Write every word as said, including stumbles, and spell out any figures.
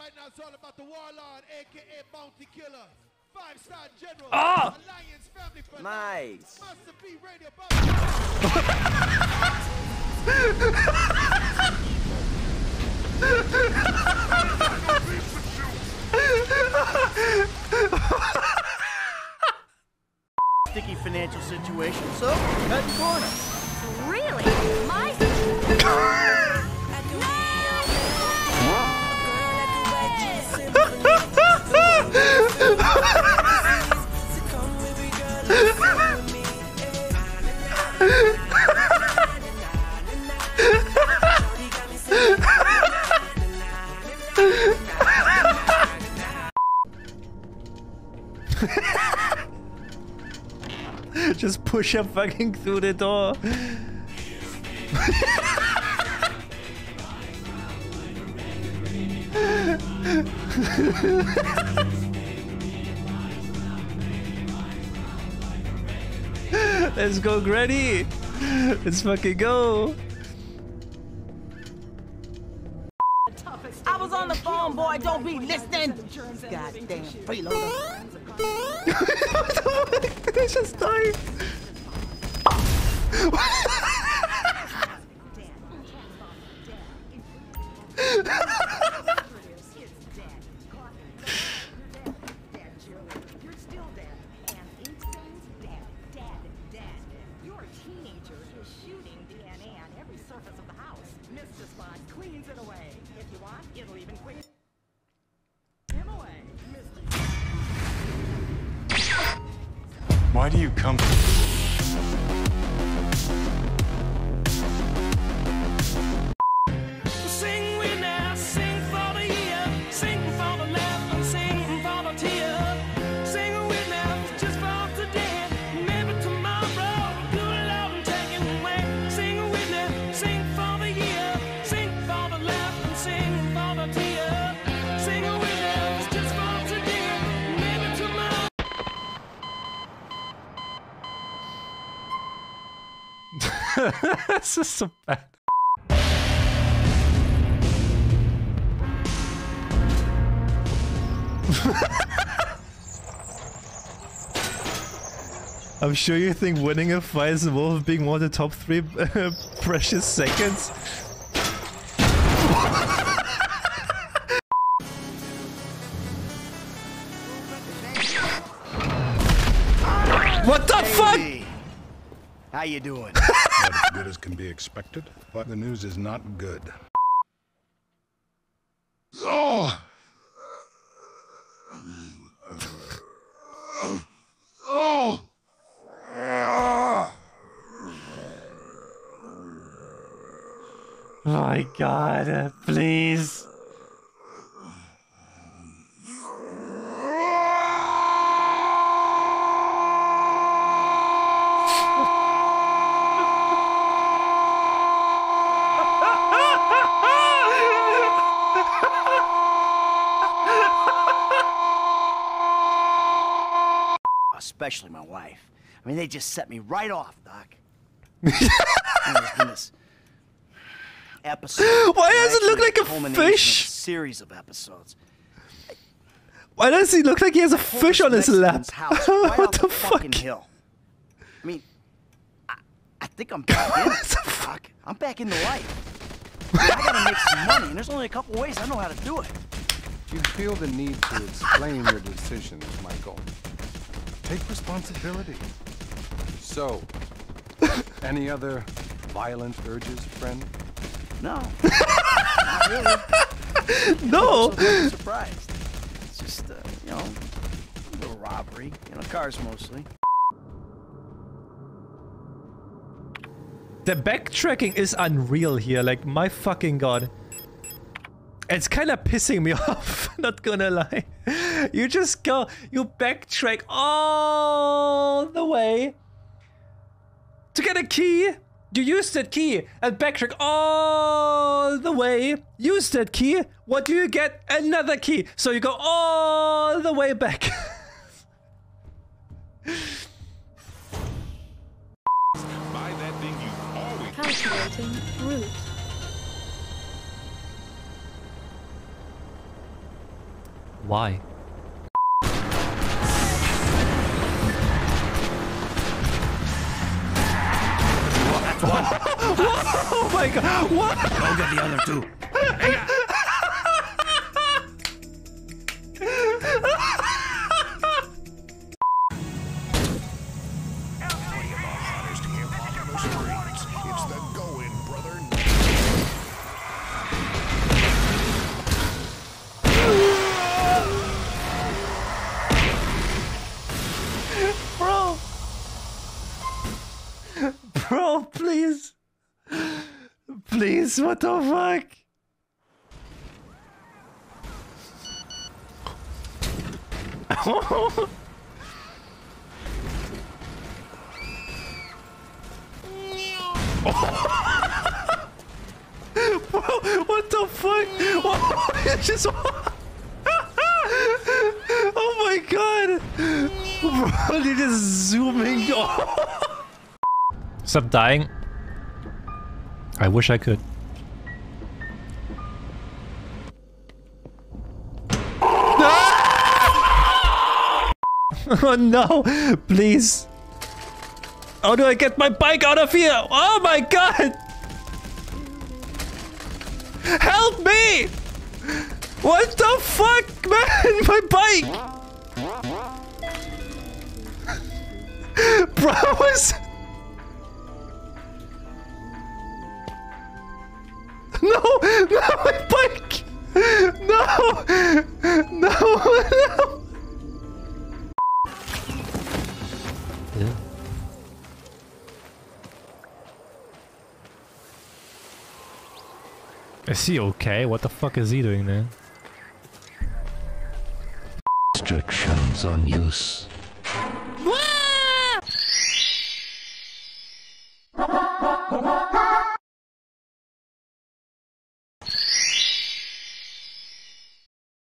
right now is all about the warlord, aka Bounty Killer. Five-star general. Oh! Alliance family for nice. Must be radio. Sticky financial situation, so cut corner. Really? My just push him fucking through the door. Let's go, Granny. Let's fucking go. I was on the phone, boy. Don't be listening. Goddamn freeloader. They just died. Why do you come? Sing we now, sing for the year, sing for the laugh, and sing for the tear. Sing we now, just for today, maybe tomorrow, good love and take it away. Sing we now, sing for the year, sing for the laugh, and sing for the tear. Sing we now, just for today, maybe tomorrow. That's just so bad. I'm sure you think winning a fight is involved being one of the top three uh, precious seconds. What the hey. Fuck? How you doing? Not as good as can be expected, but the news is not good. Oh! Oh! My God, please. Especially my wife. I mean, they just set me right off, Doc. In this episode. Why does it look like a fish? A series of episodes. Why does he look like he has a fish on his lap? House, right what the, the fuck? Hill. I mean, I, I think I'm back in. What the fuck? I'm back into life. I gotta make some money, and there's only a couple ways I know how to do it. You feel the need to explain your decisions, Michael. Take responsibility. So, any other violent urges, friend? No. Not really. No. I'm so surprised. It's just, uh, you know, a little robbery. You know, cars mostly. The backtracking is unreal here. Like, my fucking god. It's kind of pissing me off, not gonna lie. You just go, you backtrack all the way to get a key. You use that key and backtrack all the way. Use that key. What do you get? Another key. So you go all the way back. Buy that thing you've always... Calculating route. Why? One. Oh my god! What? Go get the other two. It's the go-in, brother. Bro. Bro, please. Please, what the fuck? Bro, what the fuck? Oh, just... oh my god! Bro, you're just zooming. Oh. Stop dying. I wish I could. Oh, oh no! Please. How do I get my bike out of here? Oh my god! Help me! What the fuck, man? My bike! Bro, I was... No! No, my bike! No! No! No! Is he okay? What the fuck is he doing there? Restrictions on use. What?